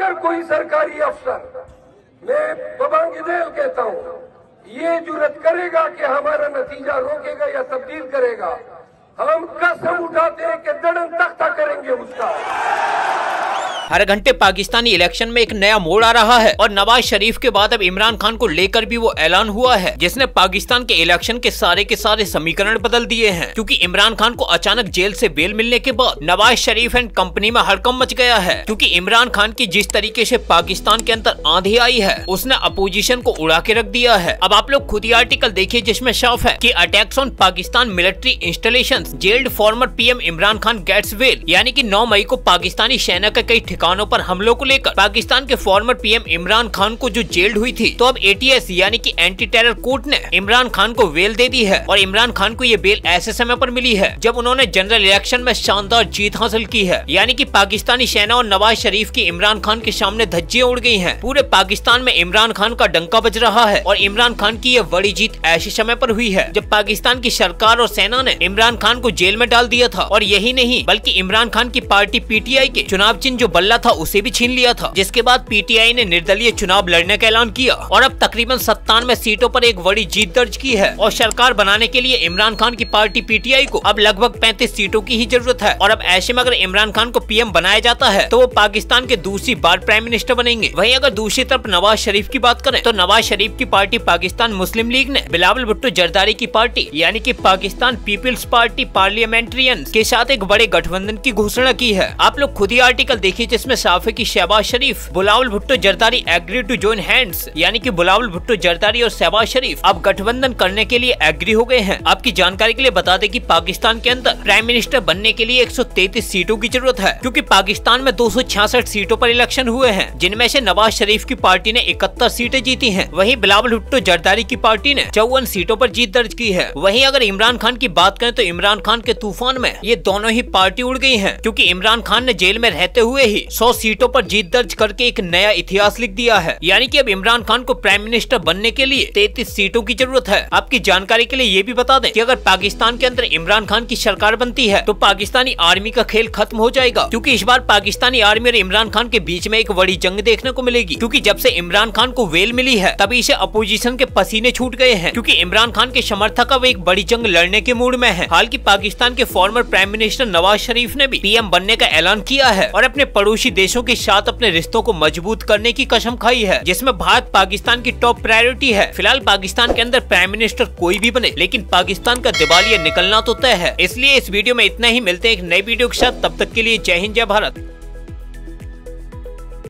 अगर कोई सरकारी अफसर, मैं बबांगी जेल कहता हूँ, ये जुर्रत करेगा कि हमारा नतीजा रोकेगा या तब्दील करेगा, हम कसम उठाते हैं कि दड़न तख्ता करेंगे उसका। हर घंटे पाकिस्तानी इलेक्शन में एक नया मोड़ आ रहा है और नवाज शरीफ के बाद अब इमरान खान को लेकर भी वो ऐलान हुआ है जिसने पाकिस्तान के इलेक्शन के सारे समीकरण बदल दिए हैं, क्योंकि इमरान खान को अचानक जेल से बेल मिलने के बाद नवाज शरीफ एंड कंपनी में हड़कंप मच गया है, क्योंकि इमरान खान की जिस तरीके से पाकिस्तान के अंदर आंधी आई है उसने अपोजिशन को उड़ा के रख दिया है। अब आप लोग खुद ही आर्टिकल देखिए जिसमें साफ है कि attacks on Pakistan military installations, jailed former PM Imran Khan gets bail, यानी कि 9 मई को पाकिस्तानी सेना का कई ठिकानों पर हमलों को लेकर पाकिस्तान के फॉर्मर पीएम इमरान खान को जो जेल्ड हुई थी, तो अब एटीसी यानी कि एंटी टेरर कोर्ट ने इमरान खान को बेल दे दी है। और इमरान खान को ये बेल ऐसे समय पर मिली है जब उन्होंने जनरल इलेक्शन में शानदार जीत हासिल की है, यानी कि पाकिस्तानी सेना और नवाज शरीफ की इमरान खान के सामने धज्जियां उड़ गई हैं। पूरे पाकिस्तान में इमरान खान का डंका बज रहा है और इमरान खान की ये बड़ी जीत ऐसे समय पर हुई है जब पाकिस्तान की सरकार और सेना ने इमरान खान को जेल में डाल दिया था, और यही नहीं बल्कि इमरान खान की पार्टी पीटीआई के चुनाव चिन्ह जो बल्ला था उसे भी छीन लिया था, जिसके बाद पीटीआई ने निर्दलीय चुनाव लड़ने का ऐलान किया और अब तकरीबन 97 सीटों पर एक बड़ी जीत दर्ज की है। और सरकार बनाने के लिए इमरान खान की पार्टी पीटीआई को अब लगभग 35 सीटों की ही जरूरत है, और अब ऐसे में अगर इमरान खान को पीएम बनाया जाता है तो वो पाकिस्तान के दूसरी बार प्राइम मिनिस्टर बनेंगे। वहीं अगर दूसरी तरफ नवाज शरीफ की बात करें तो नवाज शरीफ की पार्टी पाकिस्तान मुस्लिम लीग ने बिलावल भुट्टो जरदारी की पार्टी यानी की पाकिस्तान पीपल्स पार्टी पार्लियामेंट्रियन के साथ एक बड़े गठबंधन की घोषणा की है। आप लोग खुद ही आर्टिकल देखिए जिसमें साफ है कि Shahbaz Sharif Bilawal Bhutto Zardari agree to join hands, यानी कि बिलावल भुट्टो जरदारी और शहबाज शरीफ अब गठबंधन करने के लिए एग्री हो गए हैं। आपकी जानकारी के लिए बता दें कि पाकिस्तान के अंदर प्राइम मिनिस्टर बनने के लिए 133 सीटों की जरूरत है, क्योंकि पाकिस्तान में 266 सीटों पर इलेक्शन हुए हैं जिनमें से नवाज शरीफ की पार्टी ने 71 सीटें जीती है, वही बिलावल भुट्टो जरदारी की पार्टी ने 54 सीटों पर जीत दर्ज की है। वही अगर इमरान खान की बात करें तो इमरान खान के तूफान में ये दोनों ही पार्टी उड़ गयी है, क्योंकि इमरान खान ने जेल में रहते हुए ही 100 सीटों पर जीत दर्ज करके एक नया इतिहास लिख दिया है, यानी कि अब इमरान खान को प्राइम मिनिस्टर बनने के लिए 33 सीटों की जरूरत है। आपकी जानकारी के लिए ये भी बता दें कि अगर पाकिस्तान के अंदर इमरान खान की सरकार बनती है तो पाकिस्तानी आर्मी का खेल खत्म हो जाएगा, क्योंकि इस बार पाकिस्तानी आर्मी और इमरान खान के बीच में एक बड़ी जंग देखने को मिलेगी, क्योंकि जब से इमरान खान को वेल मिली है तभी से अपोजिशन के पसीने छूट गए हैं, क्योंकि इमरान खान के समर्थक अब एक बड़ी जंग लड़ने के मूड में है। हालांकि पाकिस्तान के former prime minister Nawaz Sharif ने भी पीएम बनने का ऐलान किया है और अपने पड़ोसी देशों के साथ अपने रिश्तों को मजबूत करने की कसम खाई है, जिसमें भारत पाकिस्तान की टॉप प्रायोरिटी है। फिलहाल पाकिस्तान के अंदर प्राइम मिनिस्टर कोई भी बने, लेकिन पाकिस्तान का दिवालिया निकलना तो तय है। इसलिए इस वीडियो में इतना ही, मिलते हैं एक नई वीडियो के साथ, तब तक के लिए जय हिंद जय भारत।